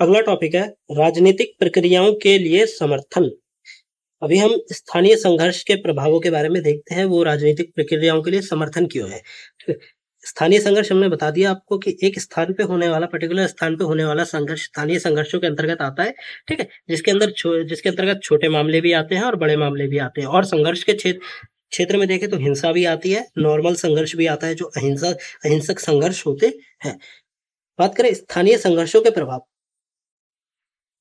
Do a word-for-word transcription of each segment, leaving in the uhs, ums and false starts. अगला टॉपिक है राजनीतिक प्रक्रियाओं के लिए समर्थन। अभी हम स्थानीय संघर्ष के प्रभावों के बारे में देखते हैं, वो राजनीतिक प्रक्रियाओं के लिए समर्थन क्यों है। स्थानीय संघर्ष हमने बता दिया आपको कि एक स्थान पे होने वाला पर्टिकुलर स्थान पे होने वाला संघर्ष स्थानीय संघर्षों के अंतर्गत आता है, ठीक है, जिसके अंदर जिसके अंतर्गत छोटे मामले भी आते हैं और बड़े मामले भी आते हैं। और संघर्ष के क्षेत्र क्षेत्र में देखें तो हिंसा भी आती है, नॉर्मल संघर्ष भी आता है जो अहिंसा अहिंसक संघर्ष होते हैं। बात करें स्थानीय संघर्षों के प्रभाव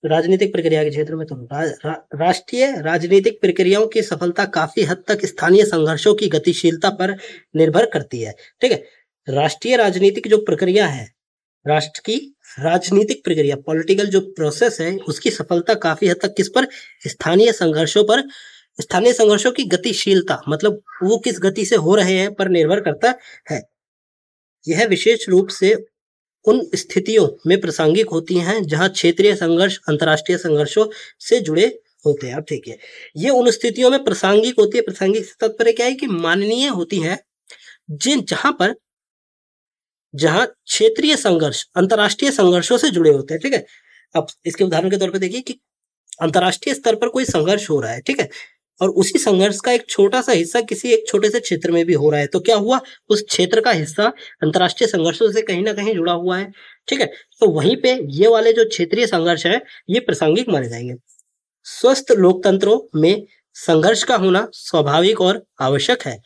राजनीतिक प्रक्रिया के क्षेत्र में तो रा, रा, राष्ट्रीय राजनीतिक प्रक्रियाओं की सफलता काफी हद तक स्थानीय संघर्षों की गतिशीलता पर निर्भर करती है, ठीक है। राष्ट्रीय राजनीतिक जो प्रक्रिया है, राष्ट्र की राजनीतिक प्रक्रिया पॉलिटिकल जो प्रोसेस है, उसकी सफलता काफी हद तक किस पर, स्थानीय संघर्षों पर, स्थानीय संघर्षों की गतिशीलता, मतलब वो किस गति से हो रहे हैं पर निर्भर करता है। यह विशेष रूप से उन स्थितियों में प्रासंगिक होती हैं जहां क्षेत्रीय संघर्ष अंतर्राष्ट्रीय संघर्षों से जुड़े होते हैं। अब ठीक है, ये उन स्थितियों में प्रासंगिक होती है, प्रासंगिक से तात्पर्य क्या है कि माननीय होती है जिन जहां पर जहां क्षेत्रीय संघर्ष अंतर्राष्ट्रीय संघर्षों से जुड़े होते हैं, ठीक है। अब इसके उदाहरण के तौर पर देखिए कि अंतर्राष्ट्रीय स्तर पर कोई संघर्ष हो रहा है, ठीक है, और उसी संघर्ष का एक छोटा सा हिस्सा किसी एक छोटे से क्षेत्र में भी हो रहा है, तो क्या हुआ, उस क्षेत्र का हिस्सा अंतर्राष्ट्रीय संघर्षों से कहीं ना कहीं जुड़ा हुआ है, ठीक है। तो वहीं पे ये वाले जो क्षेत्रीय संघर्ष है ये प्रासंगिक माने जाएंगे। स्वस्थ लोकतंत्रों में संघर्ष का होना स्वाभाविक और आवश्यक है।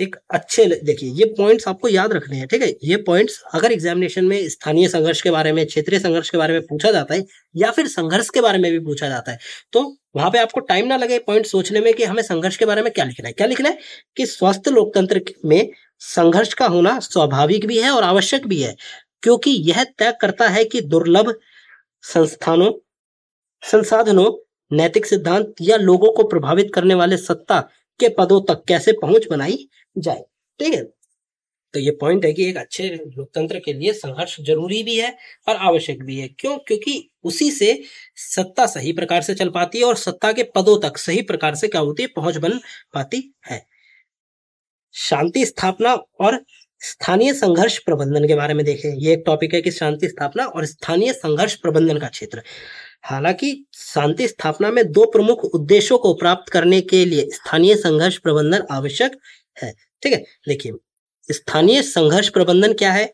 एक अच्छे देखिए ये पॉइंट्स आपको याद रखने हैं, ठीक है। ये पॉइंट्स अगर एग्जामिनेशन में स्थानीय संघर्ष के बारे में, क्षेत्रीय संघर्ष के बारे में पूछा जाता है या फिर संघर्ष के बारे में भी पूछा जाता है, तो वहां पे आपको टाइम ना लगे पॉइंट सोचने में कि हमें संघर्ष के बारे में क्या लिखना है। क्या लिखना है कि स्वस्थ लोकतंत्र में संघर्ष का होना स्वाभाविक भी है और आवश्यक भी है, क्योंकि यह तय करता है कि दुर्लभ संस्थानों, संसाधनों, नैतिक सिद्धांत या लोगों को प्रभावित करने वाले सत्ता के पदों तक कैसे पहुंच बनाई जाए, ठीक है। तो ये पॉइंट है कि एक अच्छे लोकतंत्र के लिए संघर्ष जरूरी भी है और आवश्यक भी है। क्यों? क्योंकि उसी से सत्ता सही प्रकार से चल पाती है और सत्ता के पदों तक सही प्रकार से क्या होती है, पहुंच बन पाती है। शांति स्थापना और स्थानीय संघर्ष प्रबंधन के बारे में देखें, ये एक टॉपिक है कि शांति स्थापना और स्थानीय संघर्ष प्रबंधन का क्षेत्र। हालांकि शांति स्थापना में दो प्रमुख उद्देश्यों को प्राप्त करने के लिए स्थानीय संघर्ष प्रबंधन आवश्यक है, ठीक है। देखिए स्थानीय संघर्ष प्रबंधन क्या है,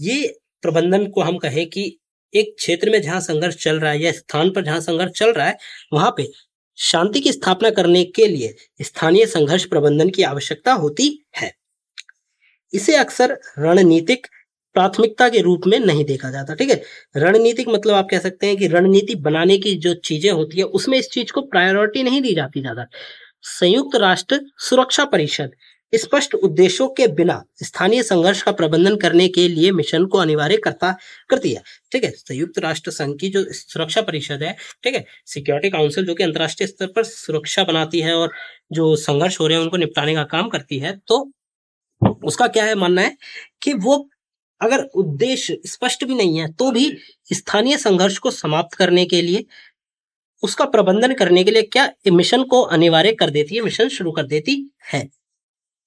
ये प्रबंधन को हम कहें कि एक क्षेत्र में जहां संघर्ष चल रहा है या स्थान पर जहां संघर्ष चल रहा है वहां पे शांति की स्थापना करने के लिए स्थानीय संघर्ष प्रबंधन की आवश्यकता होती है। इसे अक्सर रणनीतिक प्राथमिकता के रूप में नहीं देखा जाता, ठीक है। रणनीतिक मतलब आप कह सकते हैं कि रणनीति बनाने की जो चीजें होती है उसमें इस चीज को प्रायोरिटी नहीं दी जाती ज्यादा। संयुक्त राष्ट्र सुरक्षा परिषद स्पष्ट उद्देश्यों के बिना स्थानीय संघर्ष का प्रबंधन करने के लिए मिशन को अनिवार्य करता करती है, ठीक है। संयुक्त राष्ट्र संघ की जो सुरक्षा परिषद है, ठीक है, सिक्योरिटी काउंसिल जो कि अंतर्राष्ट्रीय स्तर पर सुरक्षा बनाती है और जो संघर्ष हो रहे हैं उनको निपटाने का काम करती है, तो उसका क्या है मानना है कि वो अगर उद्देश्य स्पष्ट भी नहीं है तो भी स्थानीय संघर्ष को समाप्त करने के लिए, उसका प्रबंधन करने के लिए क्या मिशन को अनिवार्य कर देती है, मिशन शुरू कर देती है,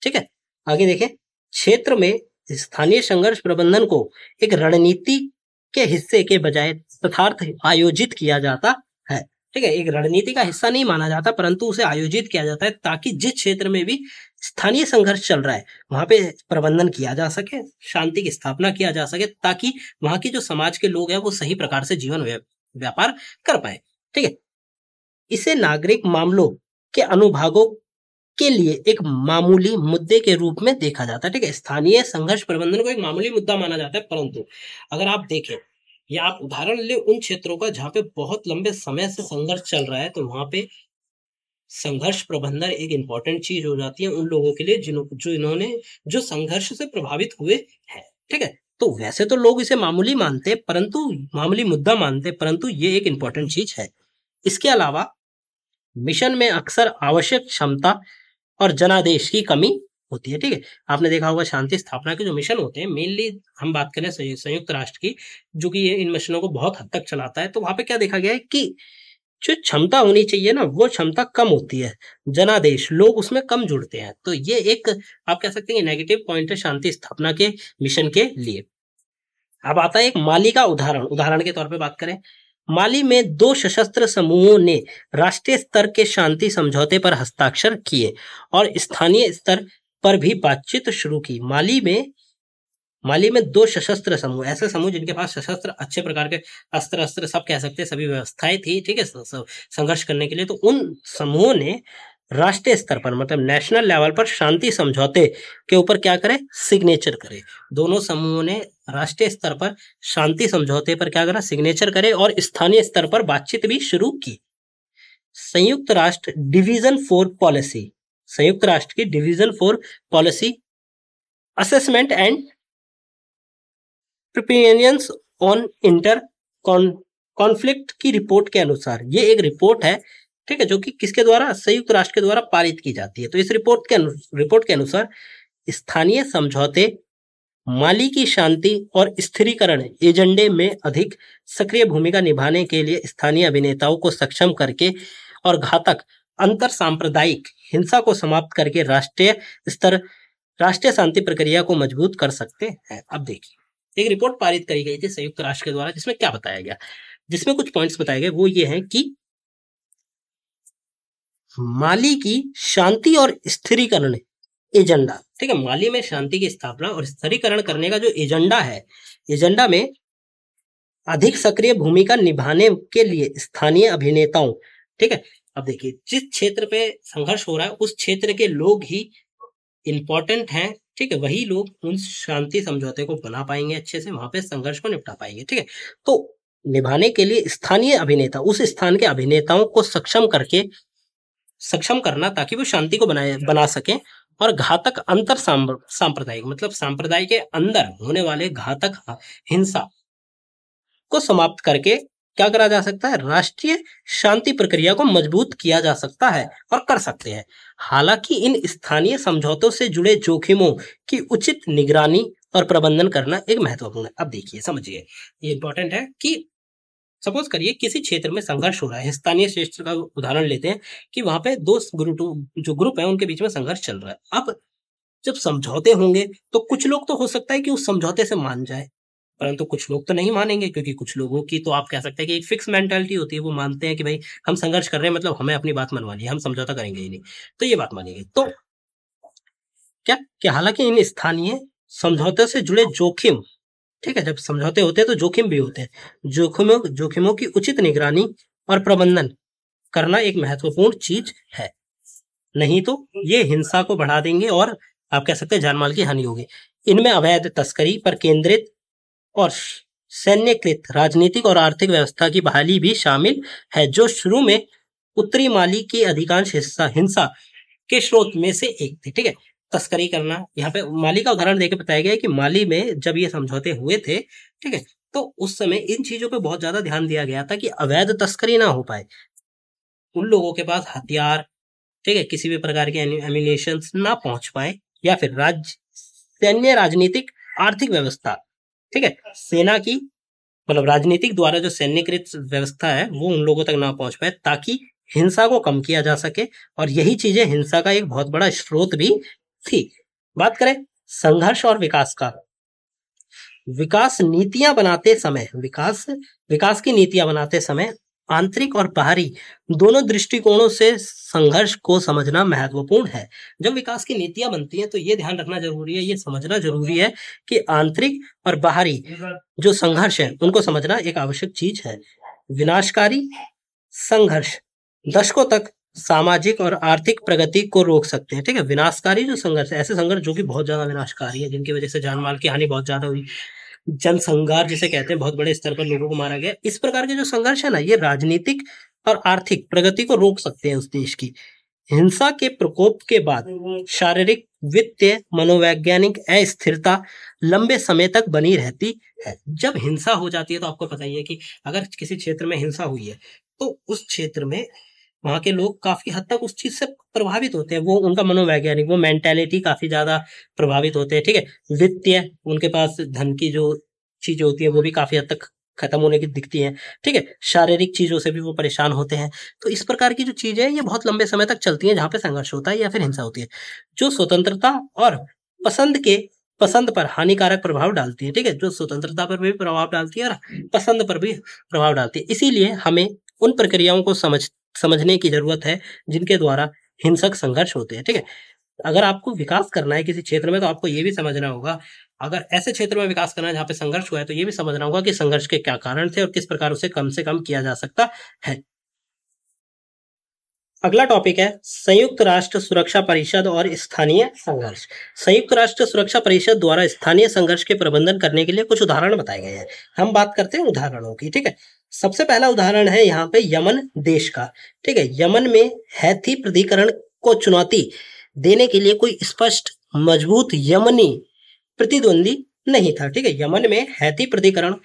ठीक है। आगे देखें, क्षेत्र में स्थानीय संघर्ष प्रबंधन को एक रणनीति के हिस्से के बजाय तथार्थ आयोजित किया जाता है, ठीक है। एक रणनीति का हिस्सा नहीं माना जाता परंतु उसे आयोजित किया जाता है ताकि जिस क्षेत्र में भी स्थानीय संघर्ष चल रहा है वहां पे प्रबंधन किया जा सके, शांति की स्थापना किया जा सके, ताकि वहां के जो समाज के लोग हैं वो सही प्रकार से जीवन व्यापार कर पाए, ठीक है। इसे नागरिक मामलों के अनुभागों के लिए एक मामूली मुद्दे के रूप में देखा जाता है, ठीक है। स्थानीय संघर्ष प्रबंधन को एक मामूली मुद्दा माना जाता है, परंतु अगर आप देखें या आप उदाहरण ले उन क्षेत्रों का जहाँ पे बहुत लंबे समय से संघर्ष चल रहा है तो वहां पे संघर्ष प्रबंधन एक इम्पोर्टेंट चीज हो जाती है उन लोगों के लिए जिन्हों जो इन्होंने जो संघर्ष से प्रभावित हुए हैं, ठीक है। तो वैसे तो लोग इसे मामूली मानते परंतु मामूली मुद्दा मानते परंतु ये एक इम्पोर्टेंट चीज है। इसके अलावा मिशन में अक्सर आवश्यक क्षमता और जनादेश की कमी होती है, ठीक है। आपने देखा होगा शांति स्थापना के जो मिशन होते हैं, मेनली हम बात करें संयुक्त राष्ट्र की जो कि ये इन मिशनों को बहुत हद तक चलाता है, तो वहां पे क्या देखा गया है कि जो क्षमता होनी चाहिए ना वो क्षमता कम होती है, जनादेश लोग उसमें कम जुड़ते हैं, तो ये एक आप कह सकते हैं नेगेटिव पॉइंट है शांति स्थापना के मिशन के लिए। अब आता है एक माली का उदाहरण। उदाहरण के तौर पे बात करें, माली में दो सशस्त्र समूहों ने राष्ट्रीय स्तर के शांति समझौते पर हस्ताक्षर किए और स्थानीय स्तर पर भी बातचीत शुरू की। माली में माली में दो सशस्त्र समूह, ऐसे समूह जिनके पास सशस्त्र अच्छे प्रकार के अस्त्र अस्त्र सब कह सकते हैं, सभी व्यवस्थाएं थी, ठीक है, संघर्ष करने के लिए। तो उन समूहों ने राष्ट्रीय स्तर पर मतलब नेशनल लेवल पर शांति समझौते के ऊपर क्या करें, सिग्नेचर करें। दोनों समूहों ने राष्ट्रीय स्तर पर शांति समझौते पर क्या करा, सिग्नेचर करे और स्थानीय स्तर पर बातचीत भी शुरू की। संयुक्त राष्ट्र डिवीजन फोर पॉलिसी, संयुक्त राष्ट्र की division four policy assessment and preparedness on inter conflict की रिपोर्ट के अनुसार, ये एक रिपोर्ट है, ठीक है, जो कि किसके द्वारा, संयुक्त राष्ट्र के द्वारा पारित की जाती है। तो इस रिपोर्ट के रिपोर्ट के अनुसार स्थानीय समझौते माली की शांति और स्थिरीकरण एजेंडे में अधिक सक्रिय भूमिका निभाने के लिए स्थानीय अभिनेताओं को सक्षम करके और घातक अंतर सांप्रदायिक हिंसा को समाप्त करके राष्ट्रीय स्तर राष्ट्रीय शांति प्रक्रिया को मजबूत कर सकते हैं। अब देखिए, एक रिपोर्ट पारित करी गई थी संयुक्त राष्ट्र के द्वारा, जिसमें क्या बताया गया, जिसमें कुछ पॉइंट्स बताए गए वो ये हैं कि माली की शांति और स्थिरीकरण एजेंडा, ठीक है, माली में शांति की स्थापना और स्थिरीकरण करने का जो एजेंडा है, एजेंडा में अधिक सक्रिय भूमिका निभाने के लिए स्थानीय अभिनेताओं, ठीक है। अब देखिए, जिस क्षेत्र पे संघर्ष हो रहा है उस क्षेत्र के लोग ही इम्पोर्टेंट हैं, ठीक है, वही लोग उन शांति समझौते को बना पाएंगे, अच्छे से वहां पे संघर्ष को निपटा पाएंगे, ठीक है। तो निभाने के लिए स्थानीय अभिनेता, उस स्थान के अभिनेताओं को सक्षम करके सक्षम करना ताकि वो शांति को बनाए बना सकें और घातक अंतर सांप्रदायिक मतलब सांप्रदायिक के अंदर होने वाले घातक हिंसा को समाप्त करके क्या करा जा सकता है, राष्ट्रीय शांति प्रक्रिया को मजबूत किया जा सकता है और कर सकते हैं। हालांकि इन स्थानीय समझौतों से जुड़े जोखिमों की उचित निगरानी और प्रबंधन करना एक महत्वपूर्ण है। अब देखिए, समझिए, ये इंपॉर्टेंट है कि सपोज करिए किसी क्षेत्र में संघर्ष हो रहा है, स्थानीय क्षेत्र का उदाहरण लेते हैं कि वहां पे दो ग्रुप जो ग्रुप है उनके बीच में संघर्ष चल रहा है। अब जब समझौते होंगे तो कुछ लोग तो हो सकता है कि उस समझौते से मान जाए, परंतु कुछ लोग तो नहीं मानेंगे, क्योंकि कुछ लोगों की तो आप कह सकते हैं कि एक फिक्स मेंटालिटी होती है, वो मानते हैं कि भाई हम संघर्ष कर रहे हैं मतलब हमें अपनी बात मनवानी है, हम समझौता करेंगे ही नहीं, तो ये बात मानेंगे। तो क्या कि हालांकि इन स्थानीय समझौते से जुड़े जोखिम, ठीक है, जब समझौते होते हैं तो जोखिम भी होते हैं, जोखिमों जोखिमों की उचित निगरानी और प्रबंधन करना एक महत्वपूर्ण चीज है, नहीं तो ये हिंसा को बढ़ा देंगे और आप कह सकते हैं जानमाल की हानि होगी। इनमें अवैध तस्करी पर केंद्रित और सैन्यकृत राजनीतिक और आर्थिक व्यवस्था की बहाली भी शामिल है, जो शुरू में उत्तरी माली की अधिकांश हिस्सा हिंसा के स्रोत में से एक थी, ठीक है। तस्करी करना, यहाँ पे माली का उदाहरण देके बताया गया है कि माली में जब ये समझौते हुए थे, ठीक है, तो उस समय इन चीजों पे बहुत ज्यादा ध्यान दिया गया था कि अवैध तस्करी ना हो पाए, उन लोगों के पास हथियार, ठीक है, किसी भी प्रकार के एम्यूनेशन ना पहुंच पाए, या फिर राज्य सैन्य राजनीतिक आर्थिक व्यवस्था, ठीक है, सेना की मतलब राजनीतिक द्वारा जो सैन्यकृत व्यवस्था है वो उन लोगों तक ना पहुंच पाए, ताकि हिंसा को कम किया जा सके, और यही चीजें हिंसा का एक बहुत बड़ा स्रोत भी थी। बात करें संघर्ष और विकास का, विकास नीतियां बनाते समय विकास विकास की नीतियां बनाते समय आंतरिक और बाहरी दोनों दृष्टिकोणों से संघर्ष को समझना महत्वपूर्ण है। जब विकास की नीतियां बनती हैं तो ये ध्यान रखना जरूरी है, ये समझना जरूरी है कि आंतरिक और बाहरी जो संघर्ष है उनको समझना एक आवश्यक चीज है। विनाशकारी संघर्ष दशकों तक सामाजिक और आर्थिक प्रगति को रोक सकते हैं, ठीक है। विनाशकारी जो संघर्ष, ऐसे संघर्ष जो कि बहुत ज्यादा विनाशकारी है, जिनकी वजह से जानमाल की हानि बहुत ज्यादा हुई, जनसंघार जिसे कहते हैं, बहुत बड़े स्तर पर लोगों को मारा गया, इस प्रकार के जो संघर्ष है ना, ये राजनीतिक और आर्थिक प्रगति को रोक सकते हैं उस देश की। हिंसा के प्रकोप के बाद शारीरिक, वित्तीय, मनोवैज्ञानिक अस्थिरता लंबे समय तक बनी रहती है। जब हिंसा हो जाती है तो आपको पता ही है कि अगर किसी क्षेत्र में हिंसा हुई है तो उस क्षेत्र में वहाँ के लोग काफी हद तक उस चीज से प्रभावित होते हैं, वो उनका मनोवैज्ञानिक वो मेंटालिटी काफी ज्यादा प्रभावित होते हैं, ठीक है। वित्तीय, उनके पास धन की जो चीजें होती है वो भी काफी हद तक खत्म होने की दिखती है, ठीक है। शारीरिक चीजों से भी वो परेशान होते हैं। तो इस प्रकार की जो चीजें ये बहुत लंबे समय तक चलती है जहाँ पे संघर्ष होता है या फिर हिंसा होती है। जो स्वतंत्रता और पसंद के पसंद पर हानिकारक प्रभाव डालती है। ठीक है, जो स्वतंत्रता पर भी प्रभाव डालती है और पसंद पर भी प्रभाव डालती है। इसीलिए हमें उन प्रक्रियाओं को समझ समझने की जरूरत है जिनके द्वारा हिंसक संघर्ष होते हैं। ठीक है, अगर आपको विकास करना है किसी क्षेत्र में तो आपको ये भी समझना होगा, अगर ऐसे क्षेत्र में विकास करना है जहाँ पे संघर्ष हुआ है तो ये भी समझना होगा कि संघर्ष के क्या कारण थे और किस प्रकार उसे कम से कम किया जा सकता है। अगला टॉपिक है संयुक्त राष्ट्र सुरक्षा परिषद और स्थानीय संघर्ष। संयुक्त राष्ट्र सुरक्षा परिषद द्वारा स्थानीय संघर्ष के प्रबंधन करने के लिए कुछ उदाहरण बताए गए हैं। हम बात करते हैं उदाहरणों की। ठीक है, सबसे पहला उदाहरण है यहाँ पे यमन देश का। ठीक है, यमन में हैती प्राधिकरण को चुनौती देने के लिए कोई स्पष्ट मजबूत यमनी प्रतिद्वंदी नहीं था। ठीक है, यमन में हैती प्राधिकरण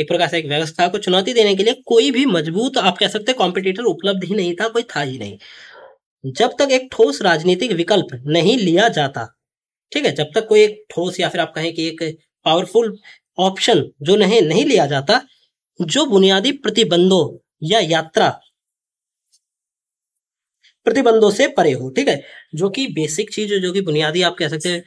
एक प्रकार से एक व्यवस्था को चुनौती देने के लिए कोई भी मजबूत आप कह सकते हैं कॉम्पिटिटर उपलब्ध ही नहीं था, कोई था ही नहीं। जब तक एक ठोस राजनीतिक विकल्प नहीं लिया जाता, ठीक है, जब तक कोई एक ठोस या फिर आप कहें कि एक पावरफुल ऑप्शन जो नहीं नहीं लिया जाता, जो बुनियादी प्रतिबंधों या यात्रा प्रतिबंधों से परे हो, ठीक है, जो कि बेसिक चीज जो कि बुनियादी आप कह सकते हैं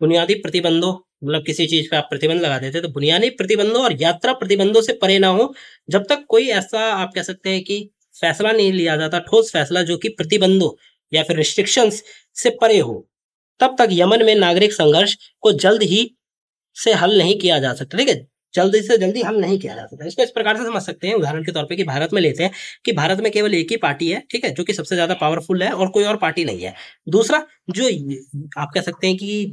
बुनियादी प्रतिबंधों मतलब किसी चीज पे आप प्रतिबंध लगा देते हैं, तो बुनियादी प्रतिबंधों और यात्रा प्रतिबंधों से परे ना हो जब तक कोई ऐसा आप कह सकते हैं कि फैसला नहीं लिया जाता, ठोस फैसला जो कि प्रतिबंधों या फिर रिस्ट्रिक्शंस से परे हो, तब तक यमन में नागरिक संघर्ष को जल्द ही से हल नहीं किया जा सकता। ठीक है, जल्दी से जल्दी हल नहीं किया जा सकता। इसको इस प्रकार से समझ सकते हैं उदाहरण के तौर पे कि भारत में लेते हैं कि भारत में केवल एक ही पार्टी है, ठीक है, जो कि सबसे ज्यादा पावरफुल है और कोई और पार्टी नहीं है। दूसरा जो आप कह सकते हैं कि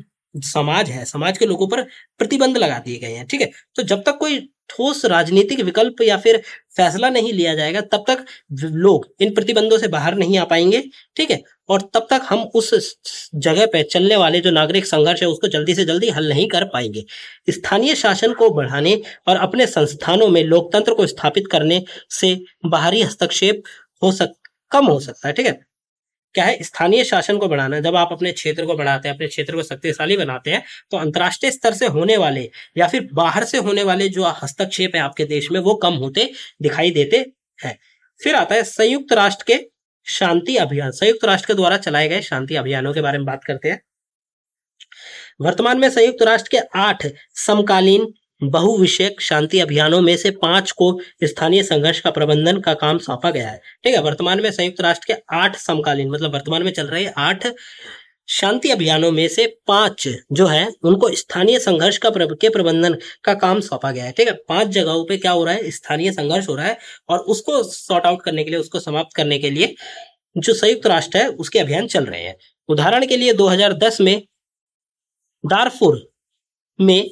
समाज है, समाज के लोगों पर प्रतिबंध लगा दिए गए हैं। ठीक है, तो जब तक कोई ठोस राजनीतिक विकल्प या फिर फैसला नहीं लिया जाएगा तब तक लोग इन प्रतिबंधों से बाहर नहीं आ पाएंगे। ठीक है, और तब तक हम उस जगह पे चलने वाले जो नागरिक संघर्ष है उसको जल्दी से जल्दी हल नहीं कर पाएंगे। स्थानीय शासन को बढ़ाने और अपने संस्थानों में लोकतंत्र को स्थापित करने से बाहरी हस्तक्षेप हो सक कम हो सकता है। ठीक है, क्या है, स्थानीय शासन को बढ़ाना, जब आप अपने क्षेत्र को बढ़ाते हैं, अपने क्षेत्र को शक्तिशाली बनाते हैं, तो अंतर्राष्ट्रीय स्तर से होने वाले या फिर बाहर से होने वाले जो हस्तक्षेप है आपके देश में वो कम होते दिखाई देते हैं। फिर आता है संयुक्त राष्ट्र के शांति अभियान। संयुक्त राष्ट्र के द्वारा चलाए गए शांति अभियानों के बारे में बात करते हैं। वर्तमान में संयुक्त राष्ट्र के आठ समकालीन बहुविषयक शांति अभियानों में से पांच को स्थानीय संघर्ष का प्रबंधन का काम सौंपा गया है। ठीक है, वर्तमान में संयुक्त राष्ट्र के आठ समकालीन मतलब वर्तमान में चल रहे आठ शांति अभियानों में से पांच जो है उनको स्थानीय संघर्ष का प्र, के प्रबंधन का काम सौंपा गया है। ठीक है, पांच जगहों पे क्या हो रहा है, स्थानीय संघर्ष हो रहा है और उसको सॉर्ट आउट करने के लिए, उसको समाप्त करने के लिए जो संयुक्त राष्ट्र है उसके अभियान चल रहे हैं। उदाहरण के लिए दो हज़ार दस में दारफुर में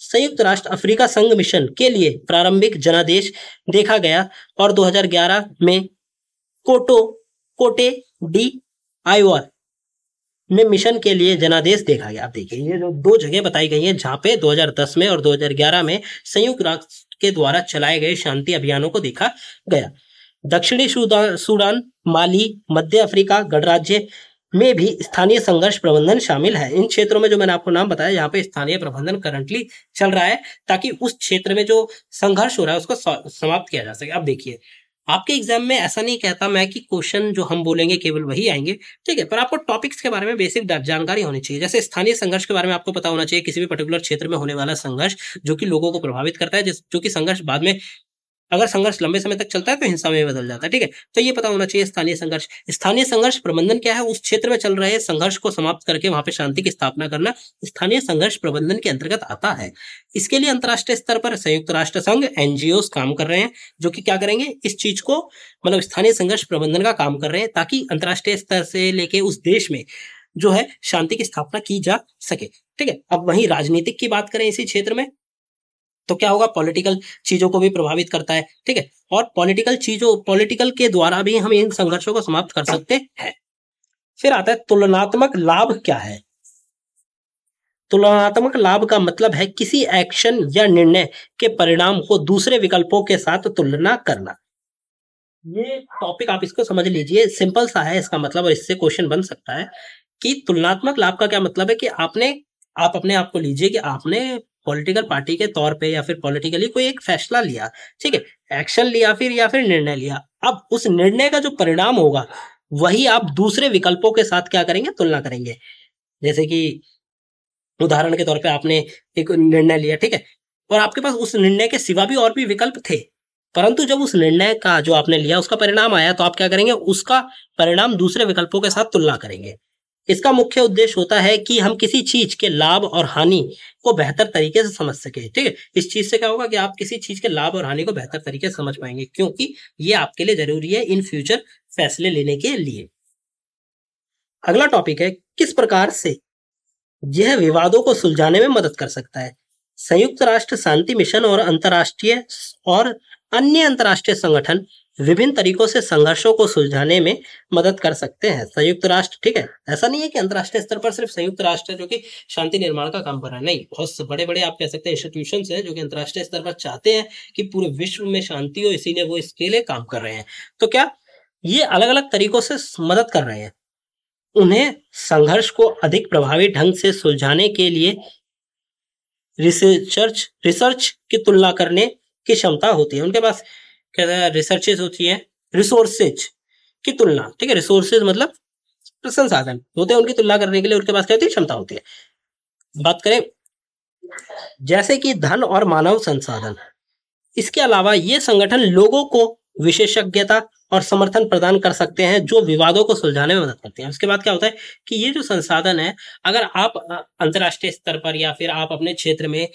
संयुक्त राष्ट्र अफ्रीका संघ मिशन के लिए प्रारंभिक जनादेश देखा गया और दो हज़ार ग्यारह में कोटो कोटे डी आईवर में मिशन के लिए जनादेश देखा गया। आप देखिए ये जो दो जगह बताई गई हैं जहाँ पे दो हज़ार दस में और दो हज़ार ग्यारह में संयुक्त राष्ट्र के द्वारा चलाए गए शांति अभियानों को देखा गया। दक्षिणी सूडान, माली, मध्य अफ्रीका गणराज्य में भी स्थानीय संघर्ष प्रबंधन शामिल है। इन क्षेत्रों में जो मैंने आपको नाम बताया यहाँ पे स्थानीय प्रबंधन करंटली चल रहा है ताकि उस क्षेत्र में जो संघर्ष हो रहा है उसको समाप्त किया जा सके। अब देखिए आपके एग्जाम में ऐसा नहीं कहता मैं कि क्वेश्चन जो हम बोलेंगे केवल वही आएंगे, ठीक है, पर आपको टॉपिक्स के बारे में बेसिक जानकारी होनी चाहिए। जैसे स्थानीय संघर्ष के बारे में आपको पता होना चाहिए, किसी भी पर्टिकुलर क्षेत्र में होने वाला संघर्ष जो कि लोगों को प्रभावित करता है, जो कि संघर्ष बाद में अगर संघर्ष लंबे समय तक चलता है तो हिंसा में बदल जाता है। ठीक है, तो ये पता होना चाहिए स्थानीय संघर्ष। स्थानीय संघर्ष प्रबंधन क्या है, उस क्षेत्र में चल रहे संघर्ष को समाप्त करके वहां पे शांति की स्थापना करना स्थानीय संघर्ष प्रबंधन के अंतर्गत आता है। इसके लिए अंतर्राष्ट्रीय स्तर पर संयुक्त राष्ट्र संघ, एनजीओ काम कर रहे हैं जो कि क्या करेंगे, इस चीज को मतलब स्थानीय संघर्ष प्रबंधन का काम कर रहे हैं ताकि अंतर्राष्ट्रीय स्तर से लेके उस देश में जो है शांति की स्थापना की जा सके। ठीक है, अब वहीं राजनीतिक की बात करें इसी क्षेत्र में तो क्या होगा, पॉलिटिकल चीजों को भी प्रभावित करता है। ठीक है, और पॉलिटिकल चीजों पॉलिटिकल के द्वारा भी हम इन संघर्षों को समाप्त कर सकते हैं। फिर आता है तुलनात्मक लाभ। क्या है तुलनात्मक लाभ का मतलब है किसी एक्शन या निर्णय के परिणाम को दूसरे विकल्पों के साथ तुलना करना। ये टॉपिक आप इसको समझ लीजिए, सिंपल सा है इसका मतलब और इससे क्वेश्चन बन सकता है कि तुलनात्मक लाभ का क्या मतलब है कि आपने आप अपने आप को लीजिए कि आपने पॉलिटिकल पार्टी के तौर पे या फिर पॉलिटिकली कोई एक फैसला लिया, ठीक है, एक्शन लिया फिर या फिर निर्णय लिया। अब उस निर्णय का जो परिणाम होगा वही आप दूसरे विकल्पों के साथ क्या करेंगे, तुलना करेंगे। जैसे कि उदाहरण के तौर पे आपने एक निर्णय लिया, ठीक है, और आपके पास उस निर्णय के सिवा भी और भी विकल्प थे, परंतु जब उस निर्णय का जो आपने लिया उसका परिणाम आया तो आप क्या करेंगे, उसका परिणाम दूसरे विकल्पों के साथ तुलना करेंगे। इसका मुख्य उद्देश्य होता है कि हम किसी चीज के लाभ और हानि को बेहतर तरीके से समझ सके, ठीक है। इस चीज से क्या होगा कि आप किसी चीज के लाभ और हानि को बेहतर तरीके से समझ पाएंगे, क्योंकि ये आपके लिए जरूरी है इन फ्यूचर फैसले लेने के लिए। अगला टॉपिक है किस प्रकार से यह विवादों को सुलझाने में मदद कर सकता है। संयुक्त राष्ट्र शांति मिशन और अंतर्राष्ट्रीय और अन्य अंतर्राष्ट्रीय संगठन विभिन्न तरीकों से संघर्षों को सुलझाने में मदद कर सकते हैं। संयुक्त राष्ट्र, ठीक है, ऐसा नहीं है कि अंतर्राष्ट्रीय स्तर पर सिर्फ संयुक्त राष्ट्र है जो कि शांति निर्माण का काम कर रहा है, नहीं, बहुत बड़े बड़े आप कह सकते हैं इंस्टीट्यूशन हैं जो कि अंतर्राष्ट्रीय स्तर पर चाहते हैं कि पूरे विश्व में शांति हो, इसीलिए वो इसके लिए काम कर रहे हैं। तो क्या ये अलग अलग तरीकों से मदद कर रहे हैं, उन्हें संघर्ष को अधिक प्रभावी ढंग से सुलझाने के लिए रिसर्च रिसर्च की तुलना करने की क्षमता होती है, उनके पास रिसर्चेस होती है, रिसोर्सेज की तुलना, ठीक है, रिसोर्सेज मतलब संसाधन होते हैं, उनकी तुलना करने के लिए उनके पास क्या होती है, क्षमता होती है। बात करें जैसे कि धन और मानव संसाधन, इसके अलावा ये संगठन लोगों को विशेषज्ञता और समर्थन प्रदान कर सकते हैं जो विवादों को सुलझाने में मदद करते हैं। उसके बाद क्या होता है कि ये जो संसाधन है, अगर आप अंतर्राष्ट्रीय स्तर पर या फिर आप अपने क्षेत्र में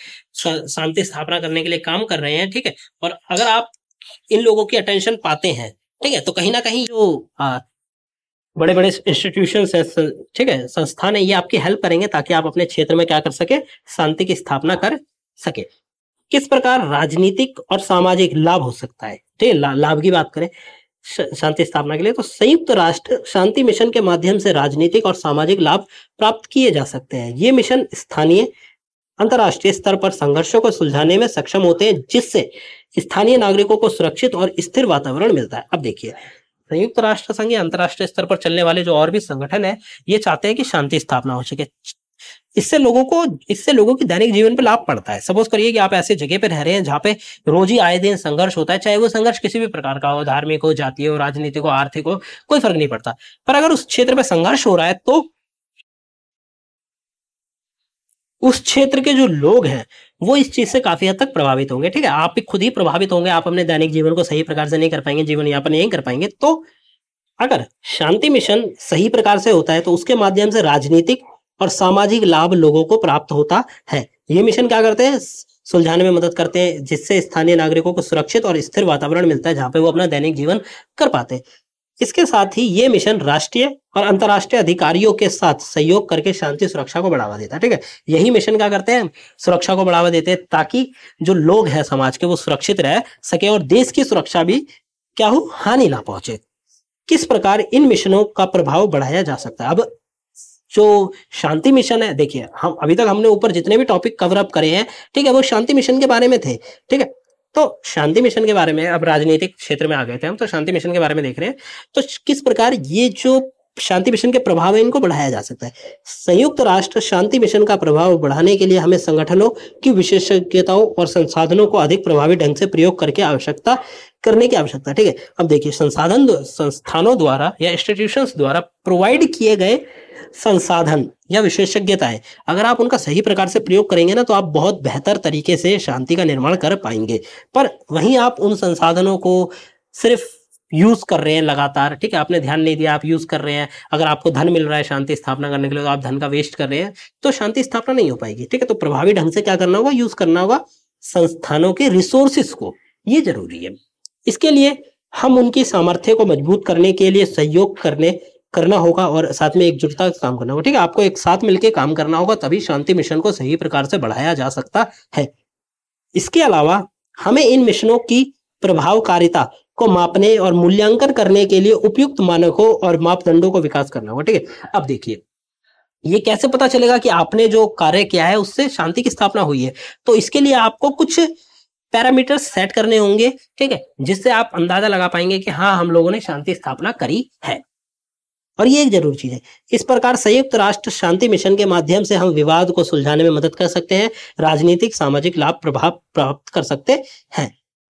शांति स्थापना करने के लिए काम कर रहे हैं, ठीक है, और अगर आप इन लोगों की अटेंशन पाते हैं, ठीक है, तो कहीं ना कहीं जो बड़े बड़े इंस्टीट्यूशंस है, ठीक है, संस्थान है, ये आपकी हेल्प करेंगे ताकि आप अपने क्षेत्र में क्या कर सके, शांति की स्थापना कर सके। किस प्रकार राजनीतिक और सामाजिक लाभ हो सकता है, ठीक है, लाभ की बात करें शांति स्थापना के लिए, तो संयुक्त राष्ट्र शांति मिशन के माध्यम से राजनीतिक और सामाजिक लाभ प्राप्त किए जा सकते हैं। ये मिशन स्थानीय अंतर्राष्ट्रीय स्तर पर संघर्षों को सुलझाने में सक्षम होते हैं, जिससे स्थानीय नागरिकों को सुरक्षित और स्थिर वातावरण मिलता है। अब देखिए, संयुक्त राष्ट्र संघ या अंतर्राष्ट्रीय स्तर पर चलने वाले जो और भी संगठन है, ये चाहते हैं कि शांति स्थापना हो सके, इससे लोगों को इससे लोगों की दैनिक जीवन पर लाभ पड़ता है। सपोज करिए कि आप ऐसे जगह पर रह रहे हैं जहाँ पे रोज ही आए दिन संघर्ष होता है, चाहे वो संघर्ष किसी भी प्रकार का हो, धार्मिक हो, जातीय हो, राजनीतिक हो, आर्थिक हो, कोई फर्क नहीं पड़ता, पर अगर उस क्षेत्र में संघर्ष हो रहा है तो उस क्षेत्र के जो लोग हैं वो इस चीज से काफी हद तक प्रभावित होंगे, ठीक है, आप भी खुद ही प्रभावित होंगे, आप अपने दैनिक जीवन को सही प्रकार से नहीं कर पाएंगे, जीवन यापन नहीं कर पाएंगे। तो अगर शांति मिशन सही प्रकार से होता है तो उसके माध्यम से राजनीतिक और सामाजिक लाभ लोगों को प्राप्त होता है। ये मिशन क्या करते हैं, सुलझाने में मदद करते हैं, जिससे स्थानीय नागरिकों को सुरक्षित और स्थिर वातावरण मिलता है जहां पे वो अपना दैनिक जीवन कर पाते हैं। इसके साथ ही ये मिशन राष्ट्रीय और अंतर्राष्ट्रीय अधिकारियों के साथ सहयोग करके शांति सुरक्षा को बढ़ावा देता है, ठीक है, यही मिशन क्या करते हैं, सुरक्षा को बढ़ावा देते हैं ताकि जो लोग हैं समाज के वो सुरक्षित रह सके और देश की सुरक्षा भी क्या हो, हानि ना पहुंचे। किस प्रकार इन मिशनों का प्रभाव बढ़ाया जा सकता है। अब जो शांति मिशन है, देखिए हम अभी तक हमने ऊपर जितने भी टॉपिक कवर अप करे हैं, ठीक है, वो शांति मिशन के बारे में थे, ठीक है, तो शांति मिशन के बारे में, अब राजनीतिक क्षेत्र में आ गए थे हम, तो शांति मिशन के बारे में देख रहे हैं, तो किस प्रकार ये जो शांति मिशन के प्रभाव है इनको बढ़ाया जा सकता है। संयुक्त राष्ट्र शांति मिशन का प्रभाव बढ़ाने के लिए हमें संगठनों की विशेषज्ञताओं और संसाधनों को अधिक प्रभावी ढंग से प्रयोग करके आवश्यकता करने की आवश्यकता है, ठीक है। अब देखिए, संसाधन संस्थानों द्वारा या इंस्टीट्यूशंस द्वारा प्रोवाइड किए गए संसाधन या विशेषज्ञताएं, अगर आप उनका सही प्रकार से प्रयोग करेंगे ना तो आप बहुत बेहतर तरीके से शांति का निर्माण कर पाएंगे, पर वहीं आप उन संसाधनों को सिर्फ यूज कर रहे हैं लगातार, ठीक है, आपने ध्यान नहीं दिया, आप यूज कर रहे हैं, अगर आपको धन मिल रहा है शांति स्थापना करने के लिए तो आप धन का वेस्ट कर रहे हैं, तो शांति स्थापना नहीं हो पाएगी, ठीक है। तो प्रभावी ढंग से क्या करना होगा, यूज करना होगा संस्थानों के रिसोर्सेस को, ये जरूरी है। इसके लिए हम उनकी सामर्थ्य को मजबूत करने के लिए सहयोग करने करना होगा और साथ में एकजुटता से काम करना होगा, ठीक है, आपको एक साथ मिलकर काम करना होगा, तभी शांति मिशन को सही प्रकार से बढ़ाया जा सकता है। इसके अलावा हमें इन मिशनों की प्रभावकारिता को मापने और मूल्यांकन करने के लिए उपयुक्त मानकों और मापदंडों को विकास करना होगा, ठीक है। अब देखिए, ये कैसे पता चलेगा कि आपने जो कार्य किया है उससे शांति की स्थापना हुई है, तो इसके लिए आपको कुछ पैरामीटर सेट करने होंगे, ठीक है, जिससे आप अंदाजा लगा पाएंगे कि हाँ हम लोगों ने शांति स्थापना करी है, और ये एक जरूरी चीज है। इस प्रकार संयुक्त राष्ट्र शांति मिशन के माध्यम से हम विवाद को सुलझाने में मदद कर सकते हैं, राजनीतिक सामाजिक लाभ प्रभाव प्राप्त कर सकते हैं।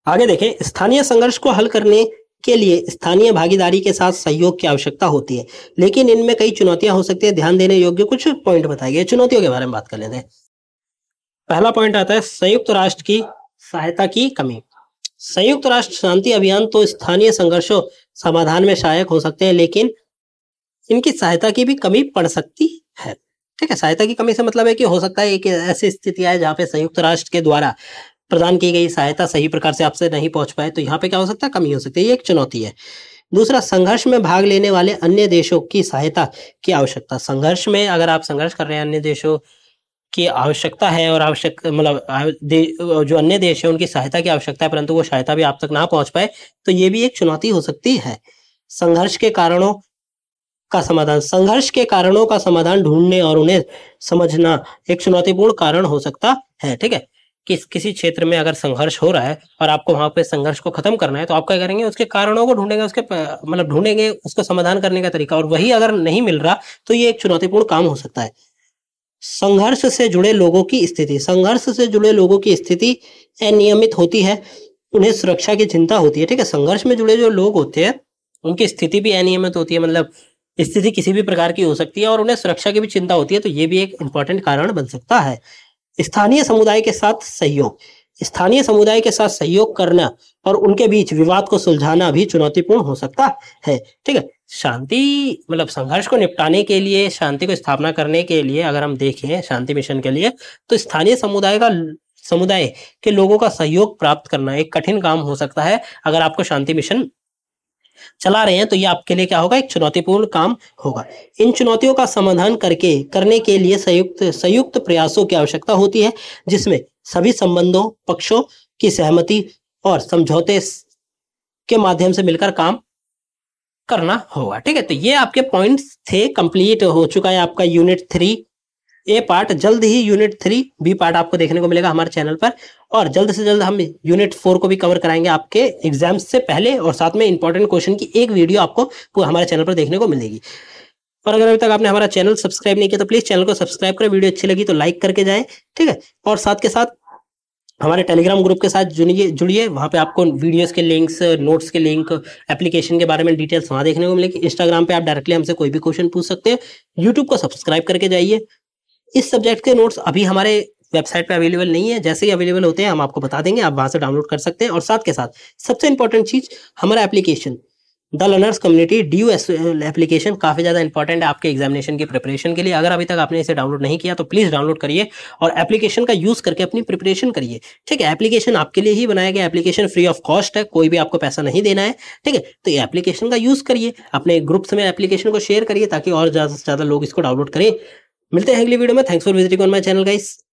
आगे देखें, स्थानीय संघर्ष को हल करने के लिए स्थानीय भागीदारी के साथ सहयोग की आवश्यकता होती है, लेकिन इनमें कई चुनौतियां हो सकती है। ध्यान देने योग्य कुछ पॉइंट बताए गए। चुनौतियों के बारे में बात कर लेते हैं। पहला पॉइंट आता है संयुक्त राष्ट्र की सहायता की कमी। संयुक्त राष्ट्र शांति अभियान तो स्थानीय संघर्षों समाधान में सहायक हो सकते हैं, लेकिन इनकी सहायता की भी कमी पड़ सकती है। ठीक है, सहायता की कमी से मतलब है कि हो सकता है एक ऐसी स्थिति आए जहाँ पे संयुक्त राष्ट्र के द्वारा प्रदान की गई सहायता सही प्रकार से आपसे नहीं पहुंच पाए, तो यहाँ पे क्या हो सकता है, कमी हो सकती है। ये एक चुनौती है। दूसरा, संघर्ष में भाग लेने वाले अन्य देशों की सहायता की आवश्यकता। संघर्ष में अगर आप संघर्ष कर रहे हैं, अन्य देशों की आवश्यकता है और आवश्यक मतलब जो अन्य देश है उनकी सहायता की आवश्यकता है, परंतु वो सहायता भी आप तक ना पहुंच पाए, तो ये भी एक चुनौती हो सकती है। संघर्ष के कारणों का समाधान। संघर्ष के कारणों का समाधान ढूंढने और उन्हें समझना एक चुनौतीपूर्ण कारण हो सकता है। ठीक है, किस किसी क्षेत्र में अगर संघर्ष हो रहा है और आपको वहां पे संघर्ष को खत्म करना है, तो आप क्या करेंगे, उसके कारणों को ढूंढेंगे, उसके मतलब ढूंढेंगे उसको समाधान करने का तरीका, और वही अगर नहीं मिल रहा तो ये एक चुनौतीपूर्ण काम हो सकता है। संघर्ष से जुड़े लोगों की स्थिति। संघर्ष से जुड़े लोगों की स्थिति अनियमित होती है, उन्हें सुरक्षा की चिंता होती है। ठीक है, संघर्ष में जुड़े जो लोग होते हैं उनकी स्थिति भी अनियमित होती है, मतलब स्थिति किसी भी प्रकार की हो सकती है और उन्हें सुरक्षा की भी चिंता होती है, तो ये भी एक इम्पोर्टेंट कारण बन सकता है। स्थानीय समुदाय के साथ सहयोग। स्थानीय समुदाय के साथ सहयोग करना और उनके बीच विवाद को सुलझाना भी चुनौतीपूर्ण हो सकता है। ठीक है, शांति मतलब संघर्ष को निपटाने के लिए, शांति को स्थापना करने के लिए अगर हम देखें शांति मिशन के लिए, तो स्थानीय समुदाय का समुदाय के लोगों का सहयोग प्राप्त करना एक कठिन काम हो सकता है। अगर आपको शांति मिशन चला रहे हैं तो ये आपके लिए क्या होगा, एक चुनौतीपूर्ण काम होगा। इन चुनौतियों का समाधान करके करने के लिए संयुक्त संयुक्त प्रयासों की आवश्यकता होती है, जिसमें सभी संबंधों पक्षों की सहमति और समझौते के माध्यम से मिलकर काम करना होगा। ठीक है, तो ये आपके पॉइंट्स थे। कंप्लीट हो चुका है आपका यूनिट थ्री ए पार्ट। जल्द ही यूनिट थ्री बी पार्ट आपको देखने को मिलेगा हमारे चैनल पर, और जल्द से जल्द हम यूनिट फोर को भी कवर कराएंगे आपके एग्जाम से पहले, और साथ में इंपॉर्टेंट क्वेश्चन की एक वीडियो आपको हमारे चैनल पर देखने को मिलेगी। और अगर अभी तक आपने हमारा चैनल सब्सक्राइब नहीं किया तो प्लीज चैनल को सब्सक्राइब करें, वीडियो अच्छी लगी तो लाइक करके जाएं। ठीक है, और साथ के साथ हमारे टेलीग्राम ग्रुप के साथ जुड़िए जुड़िए वहाँ पे आपको वीडियोस के लिंक्स, नोट्स के लिंक, एप्लीकेशन के बारे में डिटेल्स वहाँ देखने को मिलेगी। इंस्टाग्राम पे आप डायरेक्टली हमसे कोई भी क्वेश्चन पूछ सकते हैं। यूट्यूब को सब्सक्राइब करके जाइए। इस सब्जेक्ट के नोट्स अभी हमारे वेबसाइट पे अवेलेबल नहीं है, जैसे ही अवेलेबल होते हैं हम आपको बता देंगे, आप वहाँ से डाउनलोड कर सकते हैं। और साथ के साथ सबसे इंपॉर्टेंट चीज़, हमारा application the learners community DU SOL application काफ़ी ज़्यादा इंपॉर्टेंट है आपके एग्जामिनेशन की प्रिपरेशन के लिए। अगर अभी तक आपने इसे डाउनलोड नहीं किया तो प्लीज़ डाउनलोड करिए और एप्लीकेशन का यूज़ करके अपनी प्रिपरेशन करिए। ठीक है, एप्लीकेशन आपके लिए ही बनाया गया, एप्लीकेशन फ्री ऑफ कॉस्ट है, कोई भी आपको पैसा नहीं देना है। ठीक है, तो ये एप्लीकेशन का यूज़ करिए, अपने ग्रुप्स में एप्लीकेशन को शेयर करिए ताकि और ज़्यादा से ज़्यादा लोग इसको डाउनलोड करें। मिलते हैं अगली वीडियो में। Thanks for visiting on my channel guys.